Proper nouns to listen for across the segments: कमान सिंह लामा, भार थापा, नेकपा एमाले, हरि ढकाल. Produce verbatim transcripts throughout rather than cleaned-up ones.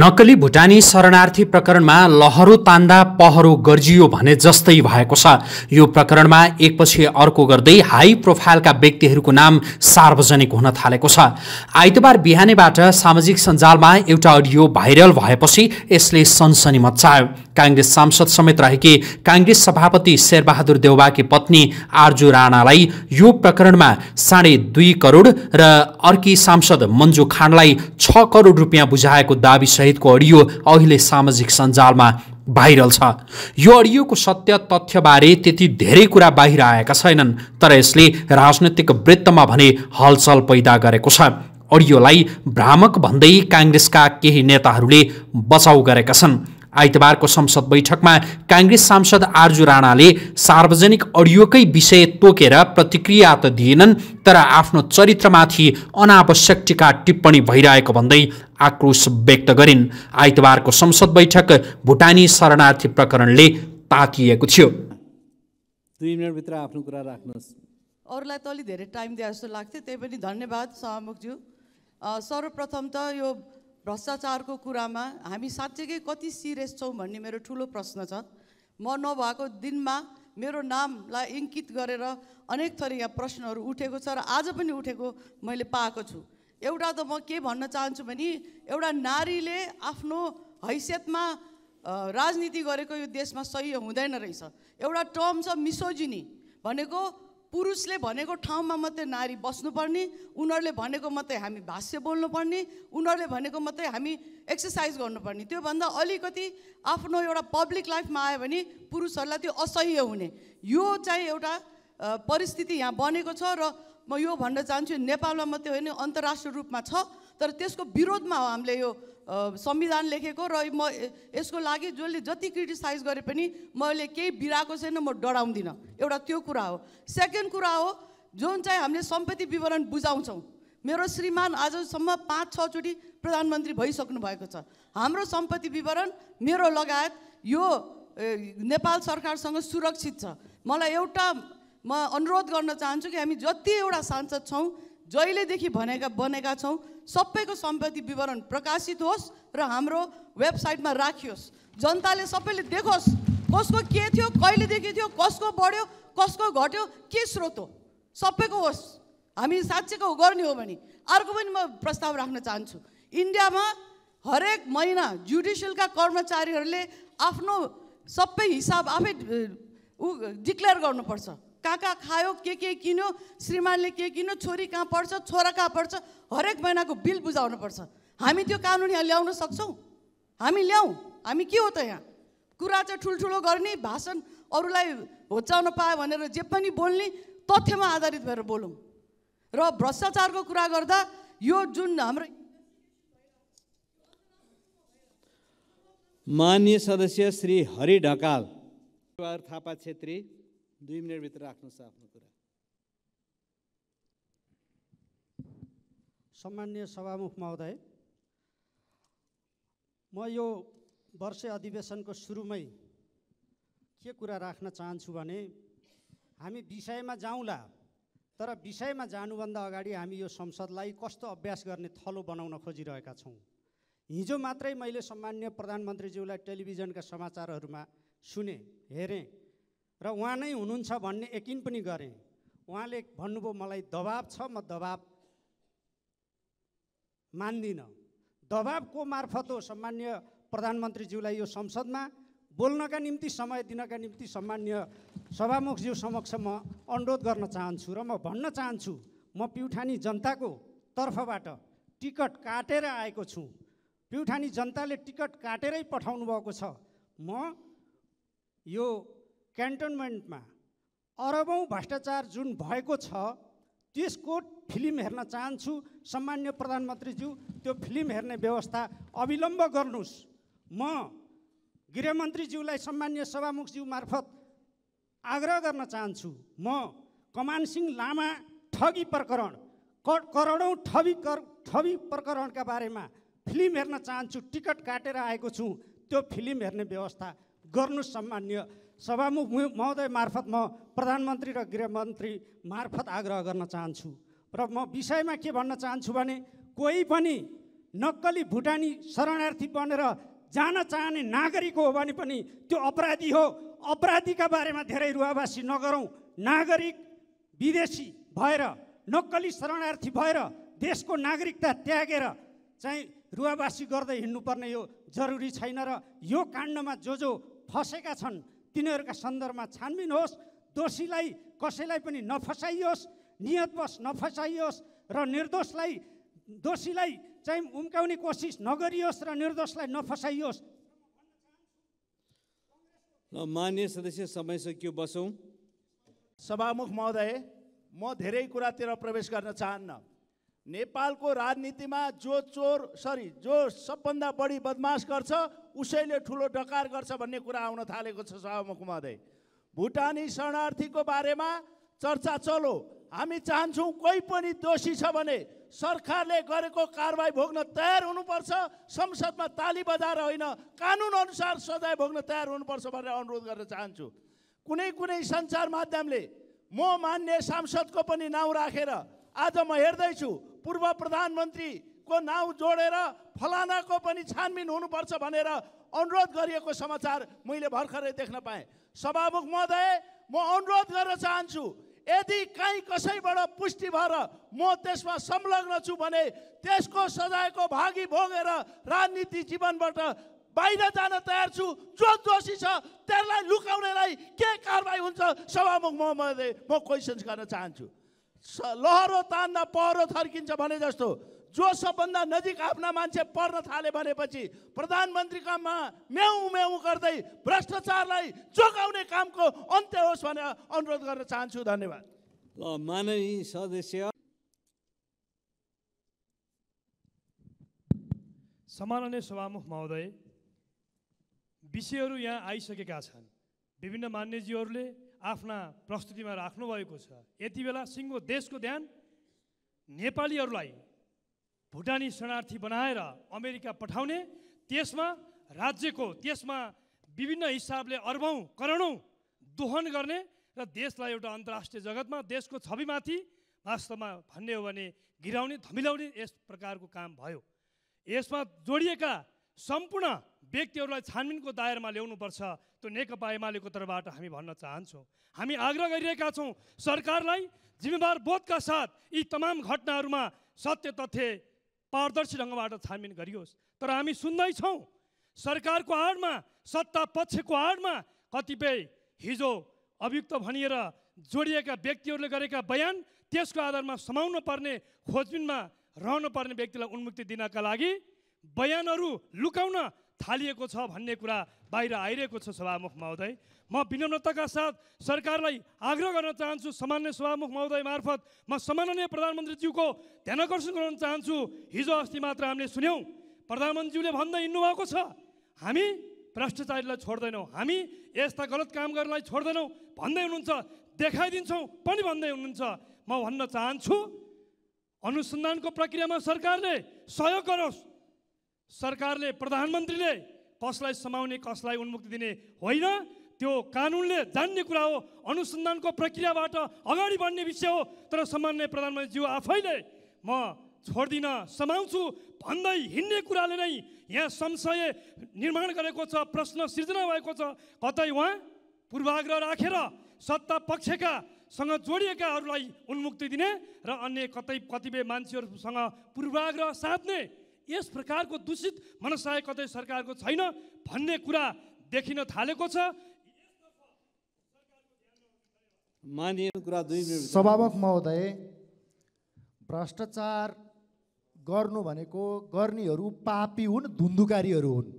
नक्कली भुटानी शरणार्थी प्रकरणमा लहरो तान्दा पहरो गर्जियो भने जस्तै भएको छ। यो प्रकरणमा एकपछि अर्को गर्दै हाई प्रोफाइलका व्यक्तिहरूको नाम सार्वजनिक हुन थालेको छ। आइतबार बिहानैबाट सामाजिक सञ्जालमा एउटा अडियो भाइरल भएपछि यसले सनसनी मचायो। कांग्रेस सांसद समेत रहेकी कांग्रेस सभापति शेरबहादुर देउवाकी पत्नी आर्जू राणालाई यो प्रकरणमा साढे दुई करोड र अर्की सांसद मन्जु खानलाई छ करोड रुपियाँ बुझाएको दाबी सहितको अडियो अहिले सामाजिक सञ्जालमा भाइरल छ। यो अडियोको सत्य तथ्यबारे त्यति धेरै कुरा बाहिर आएका छैनन्, तर यसले राजनीतिक वृत्तमा भने हलचल पैदा गरेको छ। अडियोलाई भ्रामक भन्दै कांग्रेसका केही नेताहरूले बचाउ गरेका छन्। आइतबारको संसद बैठकमा कांग्रेस सांसद आर्जू राणाले सार्वजनिक अडियोकै विषय तोकेर प्रतिक्रिया त दिएनन्, तर आफ्नो चरित्रमाथि अनावश्यक टीका टिप्पणी भइरहेको भन्दै आक्रोश व्यक्त गरिन्। आइतबारको संसद बैठक भुटानी शरणार्थी प्रकरणले तातिएको थियो। दुई मिनेट भित्र आफ्नो कुरा राख्नुस्। अरूलाई त अलि धेरै टाइम दिए जस्तो लाग्थ्यो, त्यही पनि धन्यवाद सभामुखज्यू। सर्वप्रथम त यो भ्रष्टाचारको कुरामा हामी साँच्चैकै कति सिरियस छौँ भन्ने मेरो ठुलो प्रश्न छ। म नभएको दिनमा मेरो नामलाई इङ्कित गरेर अनेक थरी यहाँ प्रश्नहरू उठेको छ र आज पनि उठेको मैले पाएको छु। एउटा त म के भन्न चाहन्छु भने एउटा नारीले आफ्नो हैसियतमा राजनीति गरेको यो देशमा सही हुँदैन रहेछ। एउटा टर्म छ मिसोजिनी, भनेको पुरुषले भनेको ठाउँमा मात्रै नारी बस्नुपर्ने, उनीहरूले भनेको मात्रै हामी भाष्य बोल्नुपर्ने, उनीहरूले भनेको मात्रै हामी एक्सर्साइज गर्नुपर्ने। त्योभन्दा अलिकति आफ्नो एउटा पब्लिक लाइफमा आयो भने पुरुषहरूलाई त्यो असह्य हुने, यो चाहिँ एउटा परिस्थिति यहाँ बनेको छ। र म यो भन्न चाहन्छु, नेपालमा मात्रै होइन अन्तर्राष्ट्रिय रूपमा छ, तर त्यसको विरोधमा हो हामीले यो संविधान लेखेको। र म यसको लागि जसले जति क्रिटिसाइज गरे पनि मैले केही बिराएको छैन, म डराउँदिनँ। एउटा त्यो कुरा हो। सेकेन्ड कुरा हो, जुन चाहिँ हामीले सम्पत्ति विवरण बुझाउँछौँ, मेरो श्रीमान आजसम्म पाँच छचोटि प्रधानमन्त्री भइसक्नु भएको छ। हाम्रो सम्पत्ति विवरण मेरो लगायत यो नेपाल सरकारसँग सुरक्षित छ। मलाई एउटा म अनुरोध गर्न चाहन्छु कि हामी जति एउटा सांसद छौँ, जहिलेदेखि भनेका बनेका छौँ, सबैको सम्पत्ति विवरण प्रकाशित होस् र हाम्रो वेबसाइटमा राखियोस्। जनताले सबैले देखोस् कसको के थियो, कहिलेदेखि थियो, कसको बढ्यो, कसको घट्यो, के स्रोत हो, सबैको होस्। हामी साँच्चैको गर्ने हो भने अर्को पनि म प्रस्ताव राख्न चाहन्छु। इन्डियामा हरेक महिना जुडिसियलका कर्मचारीहरूले आफ्नो सबै हिसाब आफै ऊ डिक्लेयर गर्नुपर्छ। कहाँ कहाँ खायो, के के किन्यो, श्रीमानले के किन्यो, छोरी कहाँ पढ्छ, छोरा कहाँ पढ्छ, हरेक महिनाको बिल बुझाउनु पर्छ। हामी त्यो कानुन यहाँ ल्याउन सक्छौँ? हामी ल्याउँ? हामी के हो त? यहाँ कुरा चाहिँ ठुल्ठुलो गर्ने, भाषण अरूलाई होच्याउन पायो भनेर जे पनि बोल्ने, तथ्यमा आधारित भएर बोलौँ। र भ्रष्टाचारको कुरा गर्दा यो जुन हाम्रो माननीय सदस्य श्री हरि ढकाल भार थापा क्षेत्री दुई मिनट भित्र राख्नुस् आफ्नो कुरा। सम्मान्य सभामुख महोदय, म यो वर्ष अधिवेशनको सुरुमै के कुरा राख्न चाहन्छु भने हामी विषयमा जाउँला, तर विषयमा जानुभन्दा अगाडि हामी यो संसदलाई कस्तो अभ्यास गर्ने थलो बनाउन खोजिरहेका छौँ। हिजो मात्रै मैले सम्मान्य प्रधानमन्त्रीज्यूलाई टेलिभिजनका समाचारहरूमा सुने, हेरेँ र उहाँ नै हुनुहुन्छ भन्ने यकिन पनि गरेँ। उहाँले भन्नुभयो मलाई दबाब छ, म दबाब मान्दिनँ। दबाबको मार्फत हो सम्मान्य प्रधानमन्त्रीज्यूलाई यो संसदमा बोल्नका निम्ति समय दिनका निम्ति सम्मान्य सभामुखज्यू समक्ष म अनुरोध गर्न चाहन्छु। र म भन्न चाहन्छु, म प्युठानी जनताको तर्फबाट टिकट काटेर आएको छु। प्युठानी जनताले टिकट काटेरै पठाउनु भएको छ। म यो क्यान्टोनमेन्टमा अरबौँ भ्रष्टाचार जुन भएको छ त्यसको फिल्म हेर्न चाहन्छु। सम्मान्य प्रधानमन्त्रीज्यू, त्यो फिल्म हेर्ने व्यवस्था अविलम्ब गर्नुहोस्। म गृहमन्त्रीज्यूलाई सम्मान्य सभामुखज्यू मार्फत आग्रह गर्न चाहन्छु, म कमान सिंह लामा ठगी प्रकरण करोडौँ ठगी ठगी प्रकरणका बारेमा फिल्म हेर्न चाहन्छु। टिकट काटेर आएको छु, त्यो फिल्म हेर्ने व्यवस्था गर्नुहोस्। सम्मान्य सभामुख महोदय मार्फत म प्रधानमन्त्री र गृहमन्त्री मार्फत आग्रह गर्न चाहन्छु। र म विषयमा के भन्न चाहन्छु भने कोही पनि नक्कली भुटानी शरणार्थी बनेर जान चाहने नागरिक हो भने पनि त्यो अपराधी हो। अपराधी का बारे में धेरै रुवाबासी नगरौं। नागरिक विदेशी भएर नक्कली शरणार्थी भएर देश को नागरिकता त्यागेर चाहिँ रुवाबासी गर्दै हिँड्नुपर्ने यो जरुरी छैन र यो काण्डमा जो जो फसेका छन् तिनीहरुका सन्दर्भमा छानबिन होस्, दोषीलाई कसैलाई पनि नफसाइयोस्, नियतवश नफसाइयोस् र निर्दोषलाई दोषीलाई चाहिँ उम्काउने कोसिस नगरियोस् र निर्दोषलाई नफसाइयोस्। ल मान्य सदस्य समय सकियो, बसौं। सभामुख महोदय, म धेरै कुरातिर प्रवेश गर्न चाहन्न। नेपालको राजनीतिमा जो चोर सरी जो सबभन्दा बढी बदमास गर्छ उसैले ठुलो डकार गर्छ भन्ने कुरा आउन थालेको छ। सभामुख महोदय, भुटानी शरणार्थीको बारेमा चर्चा चलो। हामी चाहन्छौँ कोही पनि दोषी छ भने सरकारले गरेको कारबाही भोग्न तयार हुनुपर्छ, संसदमा ताली बजाएर होइन कानुन अनुसार सजाय भोग्न तयार हुनुपर्छ भनेर अनुरोध गर्न चाहन्छु। कुनै कुनै सञ्चार माध्यमले म मान्य सांसदको पनि नाउँ राखेर आज म हेर्दैछु पूर्व प्रधानमन्त्रीको नाउँ जोडेर फलानाको पनि छानबिन हुनुपर्छ भनेर अनुरोध गरिएको समाचार मैले भर्खरै देख्न पाएँ। सभामुख महोदय, म अनुरोध गर्न चाहन्छु यदि कहीँ कसैबाट पुष्टि भएर म त्यसमा संलग्न छु भने त्यसको सजायको भागी भोगेर राजनीति जीवनबाट बाहिर जान तयार छु। जो दोषी छ त्यसलाई लुकाउनेलाई के कारबाही हुन्छ? सभामुख महोदय, म क्वेसन गर्न चाहन्छु। लहरो तान्दा पहरो थर्किन्छ भने जस्तो जो सबभन्दा नजिक आफ्ना मान्छे पर्न थाले भनेपछि प्रधानमन्त्रीकामा म्याउ म्याउ गर्दै भ्रष्टाचारलाई जोगाउने कामको अन्त्य होस् भनेर अनुरोध गर्न चाहन्छु। धन्यवाद। ल माननीय सदस्य, सम्माननीय सभामुख महोदय, विषयहरू यहाँ आइसकेका छन्। विभिन्न मान्यजीहरूले आफ्ना प्रस्तुतिमा राख्नु भएको छ। यति बेला सिङ्गो देशको ध्यान नेपालीहरूलाई भुटानी शरणार्थी बनाएर अमेरिका पठाउने, त्यसमा राज्यको त्यसमा विभिन्न हिसाबले अर्बौं करोडौं दोहन गर्ने र देशलाई एउटा अन्तर्राष्ट्रिय जगतमा देशको छविमाथि वास्तवमा भन्ने हो भने गिराउने धमिलाउने यस प्रकारको काम भयो। यसमा जोडिएका सम्पूर्ण व्यक्तिहरूलाई छानबिनको दायरामा ल्याउनुपर्छ। त्यो नेकपा एमालेको तर्फबाट हामी भन्न चाहन्छौँ। हामी आग्रह गरिरहेका छौँ सरकारलाई जिम्मेवार बोधका साथ यी तमाम घटनाहरूमा सत्य तथ्य पारदर्शी ढङ्गबाट छानबिन गरियोस्। तर हामी सुन्दैछौँ सरकारको आडमा सत्ता पक्षको आडमा कतिपय हिजो अभियुक्त भनिएर जोडिएका व्यक्तिहरूले गरेका बयान त्यसको आधारमा समाउन पर्ने खोजबिनमा रहनु पर्ने व्यक्तिलाई उन्मुक्ति दिनका लागि बयानहरू लुकाउन थालिएको छ भन्ने कुरा बाहिर आइरहेको छ। सभामुख महोदय, म विनम्रताका साथ सरकारलाई आग्रह गर्न चाहन्छु। सामान्य सभामुख महोदय मार्फत म सम्माननीय प्रधानमन्त्रीज्यूको ध्यानकर्षण गर्न चाहन्छु। हिजो अस्ति मात्र हामीले सुन्यौँ प्रधानमन्त्रीज्यूले भन्दै हिँड्नुभएको छ हामी भ्रष्टाचारीलाई छोड्दैनौँ, हामी यस्ता गलत काम गर्नलाई छोड्दैनौँ भन्दै हुनुहुन्छ, देखाइदिन्छौँ पनि भन्दै हुनुहुन्छ। म भन्न चाहन्छु अनुसन्धानको प्रक्रियामा सरकारले सहयोग गरोस्। सरकारले प्रधानमन्त्रीले कसलाई समाउने कसलाई उन्मुक्ति दिने होइन, त्यो कानुनले जान्ने कुरा हो, अनुसन्धानको प्रक्रियाबाट अगाडि बढ्ने विषय हो। तर सामान्य प्रधानमन्त्रीज्यू आफैले म छोड्दिन समाउँछु भन्दै हिँड्ने कुराले नै यहाँ संशय निर्माण गरेको छ, प्रश्न सिर्जना भएको छ। कतै उहाँ पूर्वाग्रह राखेर सत्ता पक्षका सँग जोडिएकाहरूलाई उन्मुक्ति दिने र अन्य कतै कतिपय मान्छेहरूसँग पूर्वाग्रह साध्ने यस प्रकारको दूषित मनसाय कतै सरकारको छैन भन्ने कुरा देखिन थालेको छ। सभामुख महोदय, भ्रष्टाचार गर्नु भनेको गर्नेहरू पापी हुन्, धुन्धुकारीहरू हुन्।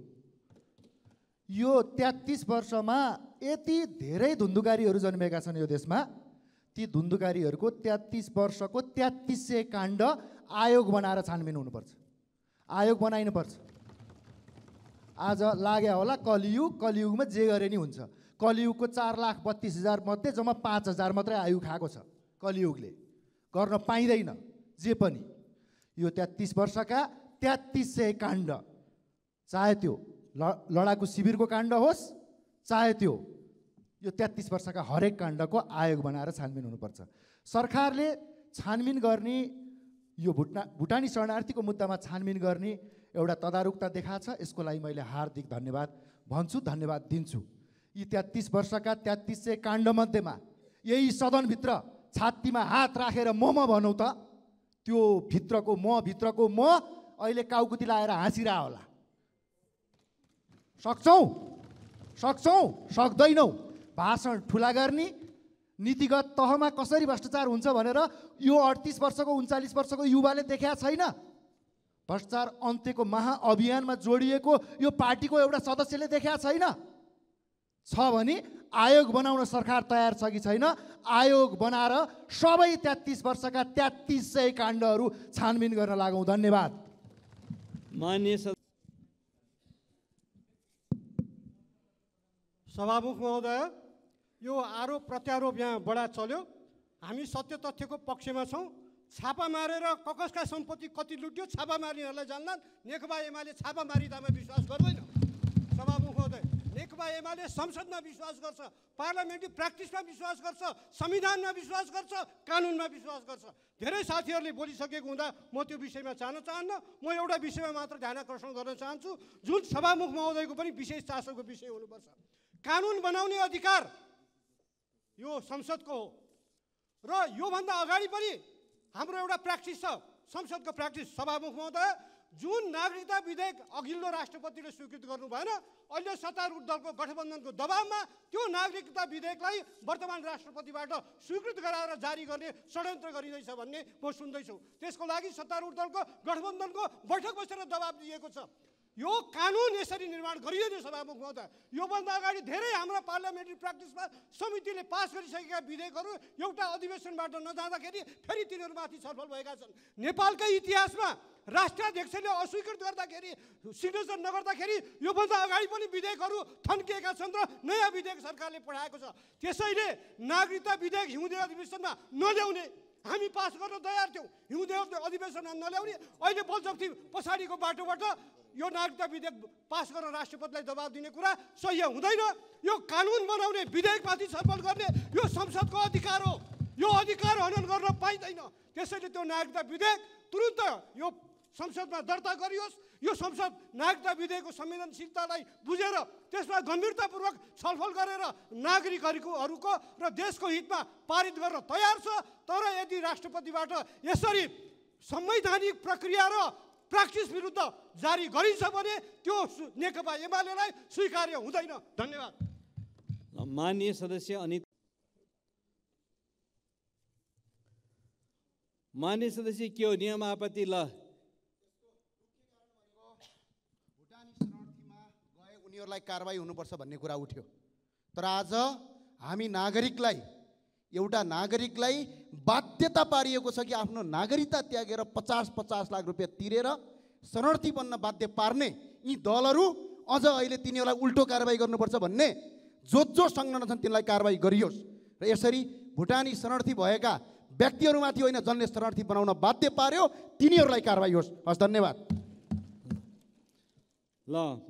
यो तेत्तीस वर्षमा यति धेरै धुन्धुकारीहरू जन्मेका छन् यो देशमा। ती धुन्धुकारीहरूको तेत्तीस वर्षको तेत्तीस सय काण्ड आयोग बनाएर छानबिन हुनुपर्छ, आयोग बनाइनुपर्छ। आज लाग्या होला कलियुग, कलियुगमा जे गरे नि हुन्छ। कलियुगको चार लाख बत्तीस हजार मध्ये जम्मा पाँच हजार मात्रै आयु खाएको छ। कलियुगले गर्न पाइँदैन जे पनि। यो तेत्तीस वर्षका तेत्तीस सय काण्ड, चाहे त्यो लडाकु शिविरको काण्ड होस्, चाहे त्यो यो तेत्तीस वर्षका हरेक काण्डको आयोग बनाएर छानबिन हुनुपर्छ। सरकारले छानबिन गर्ने यो भुटा भुटानी शरणार्थीको मुद्दामा छानबिन गर्ने एउटा तदारुकता देखाछ। यसको लागि मैले हार्दिक धन्यवाद भन्छु, धन्यवाद दिन्छु। यी तेत्तीस वर्षका तेत्तीस सय काण्डमध्येमा यही सदनभित्र छातीमा हात राखेर म म भनौँ त त्यो भित्रको म भित्रको म अहिले काउकुती लाएर हाँसिरा होला। सक्छौँ सक्छौँ सक्दैनौँ। भाषण ठुला गर्ने, नीतिगत तहमा कसरी भ्रष्टाचार हुन्छ भनेर यो अडतीस वर्षको उन्चालीस वर्षको युवाले देखेका छैन। भ्रष्टाचार अन्त्यको महाअभियानमा जोडिएको यो पार्टीको एउटा सदस्यले देखेका छैन। छ भने आयोग बनाउन सरकार तयार छ कि छैन? आयोग बनाएर सबै तेत्तीस वर्षका तेत्तीस सय काण्डहरू छानबिन गर्न लागौँ। धन्यवाद। माननीय सभामुख महोदय, यो आरोप प्रत्यारोप यहाँ बडा चल्यो। हामी सत्य तथ्यको पक्षमा छौँ। छापा मारेर ककसका सम्पत्ति कति लुट्यो छापा मार्नेहरूलाई जान्ला। नेकपा एमाले छापा मारिदामा विश्वास गर्दैन। सभामुख महोदय, नेकपा एमाले संसदमा विश्वास गर्छ, पार्लियामेन्ट्री प्र्याक्टिसमा विश्वास गर्छ, संविधानमा विश्वास गर्छ, कानुनमा विश्वास गर्छ। धेरै साथीहरूले बोलिसकेको हुँदा म त्यो विषयमा जान चाहन्न। म एउटा विषयमा मात्र ध्यान आकर्षण गर्न चाहन्छु, जुन सभामुख महोदयको पनि विशेष चासोको विषय हुनुपर्छ। कानुन बनाउने अधिकार यो संसदको हो र योभन्दा अगाडि पनि हाम्रो एउटा प्र्याक्टिस छ, संसदको प्र्याक्टिस। सभामुख महोदय, जुन नागरिकता विधेयक अघिल्लो राष्ट्रपतिले स्वीकृत गर्नु भएन, अहिले सत्तारूढ दलको गठबन्धनको दबावमा त्यो नागरिकता विधेयकलाई वर्तमान राष्ट्रपतिबाट स्वीकृत गराएर जारी गर्ने षड्यन्त्र गरिँदैछ भन्ने म सुन्दैछु। त्यसको लागि सत्तारूढ दलको गठबन्धनको बैठक बसेर दबाब दिएको छ। यो कानुन यसरी निर्माण गरिँदैन। सभामुख महोदय, योभन्दा अगाडि धेरै हाम्रा पार्लियामेन्ट्री प्र्याक्टिसमा समितिले पास गरिसकेका विधेयकहरू एउटा अधिवेशनबाट नजाँदाखेरि फेरि तिनीहरूमाथि छलफल भएका छन्। नेपालकै इतिहासमा राष्ट्राध्यक्षले अस्वीकृत गर्दाखेरि, सिग्नेचर नगर्दाखेरि योभन्दा अगाडि पनि विधेयकहरू थन्किएका छन् र नयाँ विधेयक सरकारले पठाएको छ। त्यसैले नागरिकता विधेयक हिउँदे अधिवेशनमा नल्याउने हामी पास गर्न तयार थियौँ। हिउँदे अधिवेशनमा नल्याउने, अहिले बलजफ्ती पछाडिको बाटोबाट यो नागरिकता विधेयक पास गरेर राष्ट्रपतिलाई दबाब दिने कुरा सही हुँदैन। यो कानुन बनाउने विधेयकमाथि छलफल गर्ने यो संसदको अधिकार हो। यो अधिकार हनन गर्न पाइँदैन। त्यसैले त्यो नागरिकता विधेयक तुरुन्त यो संसदमा दर्ता गरियोस्। यो संसद नागरिकता विधेयकको संवेदनशीलतालाई बुझेर त्यसमा गम्भीरतापूर्वक छलफल गरेर नागरिकहरूको र देशको हितमा पारित गर्न तयार छ। तर यदि राष्ट्रपतिबाट यसरी संवैधानिक प्रक्रिया र प्र्याक्टिस विरुद्ध जारी गरिन्छ भने त्यो नेकपा एमालेलाई स्वीकार्य हुँदैन। धन्यवाद। माननीय सदस्य अनित माननीय सदस्य के हो नियम आपत्ति? ल, भुटानी शरणार्थीमा गए उनीहरूलाई कारवाही हुनुपर्छ भन्ने कुरा उठ्यो। तर आज हामी नागरिकलाई, एउटा नागरिकलाई बाध्यता पारिएको छ कि आफ्नो नागरिकता त्यागेर पचास पचास लाख रुपियाँ तिरेर शरणार्थी बन्न बाध्य पार्ने यी दलहरू अझ अहिले तिनीहरूलाई उल्टो कारवाही गर्नुपर्छ भन्ने जो जो संगठन छन् तिनलाई कारवाही गरियोस् र यसरी भुटानी शरणार्थी भएका व्यक्तिहरूमाथि होइन, जसले शरणार्थी बनाउन बाध्य पार्यो तिनीहरूलाई कारवाही होस्। हस्, धन्यवाद। ल।